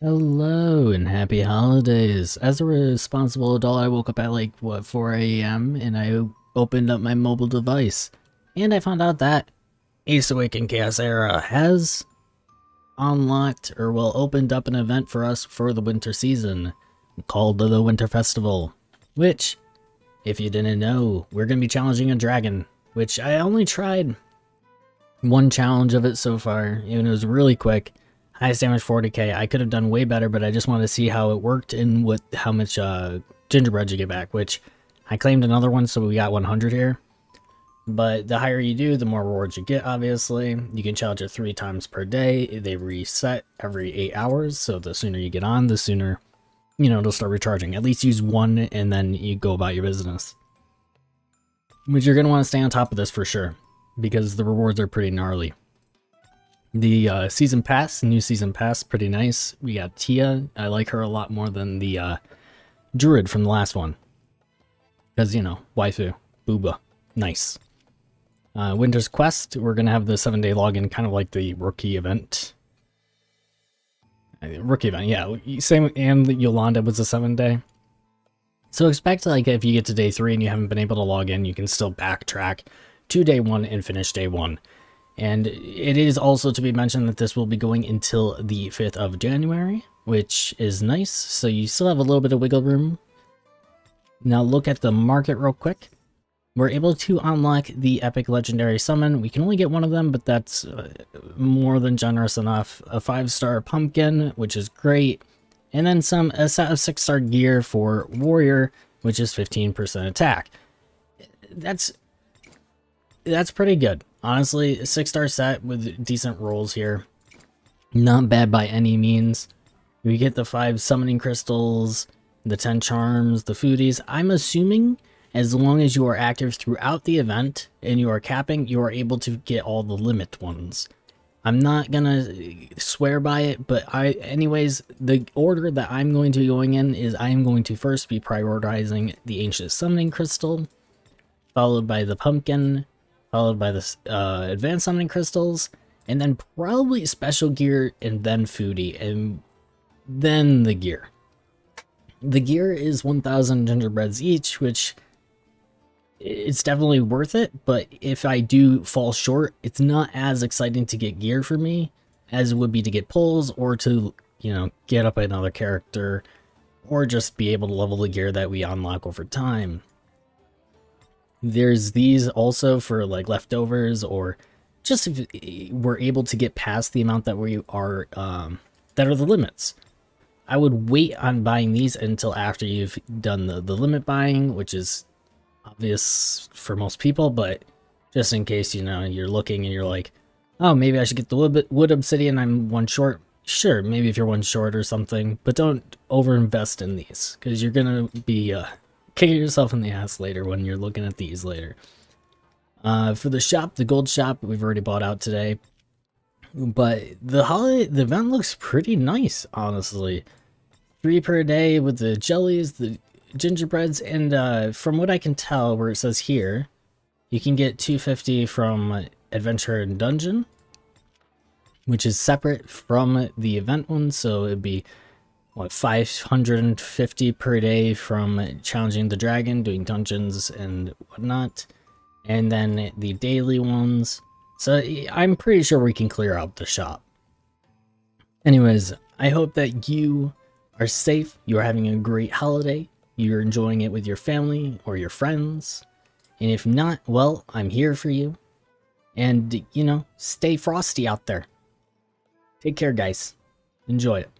Hello and happy holidays. As a responsible adult, I woke up at like, what, 4 AM and I opened up my mobile device. And I found out that ACE: Awaken Chaos Era has unlocked, or well, opened up an event for us for the winter season called the Winter Festival. Which, if you didn't know, we're going to be challenging a dragon. Which I only tried one challenge of it so far, and it was really quick. Highest damage 40k. I could have done way better, but I just wanted to see how it worked and what how much gingerbread you get back, which I claimed another one, so we got 100 here. But the higher you do, the more rewards you get, obviously. You can challenge it 3 times per day. They reset every 8 hours, so the sooner you get on, the sooner, you know, it'll start recharging. At least use one, and then you go about your business. But you're going to want to stay on top of this for sure, because the rewards are pretty gnarly. The season pass, new season pass, pretty nice. We got Tia. I like her a lot more than the druid from the last one. Because, you know, waifu, booba, nice. Winter's Quest, we're going to have the 7-day login, kind of like the rookie event. Rookie event, yeah. Same, and Yolanda was a 7-day. So expect, like, if you get to day 3 and you haven't been able to log in, you can still backtrack to day 1 and finish day 1. And it is also to be mentioned that this will be going until the 5th of January, which is nice, so you still have a little bit of wiggle room. Now look at the market real quick. We're able to unlock the Epic Legendary Summon. We can only get one of them, but that's more than generous enough. A 5-star pumpkin, which is great. And then a set of 6-star gear for Warrior, which is 15% attack. That's pretty good. Honestly, a 6-star set with decent rolls here. Not bad by any means. We get the 5 summoning crystals, the 10 charms, the foodies. I'm assuming as long as you are active throughout the event and you are capping, you are able to get all the limit ones. I'm not going to swear by it, but anyways, the order that I'm going to be going in is I am going to first be prioritizing the Ancient Summoning Crystal, followed by the Pumpkin, followed by the Advanced Summoning Crystals, and then probably Special Gear, and then Foodie, and then the Gear. The Gear is 1,000 gingerbreads each, which it's definitely worth it, but if I do fall short, it's not as exciting to get gear for me as it would be to get pulls or to, you know, get up another character or just be able to level the gear that we unlock over time. There's these also for like leftovers or just if we're able to get past the amount that we are, that are the limits. I would wait on buying these until after you've done the limit buying, which is obvious for most people, but just in case, you know, you're looking and you're like, oh, maybe I should get the wood obsidian, I'm one short. Sure, maybe if you're one short or something, but don't overinvest in these because you're gonna be kicking yourself in the ass later when you're looking at these later. For the shop, the gold shop, we've already bought out today, but the event looks pretty nice, honestly. 3 per day with the jellies, the gingerbreads, and from what I can tell, where it says here, you can get 250 from Adventure and Dungeon, which is separate from the event one, so it'd be what, 550 per day from challenging the dragon, doing dungeons and whatnot, and then the daily ones. So I'm pretty sure we can clear out the shop. Anyways, I hope that you are safe, you are having a great holiday, you're enjoying it with your family or your friends, and if not, well, I'm here for you. And, you know, stay frosty out there. Take care, guys. Enjoy it.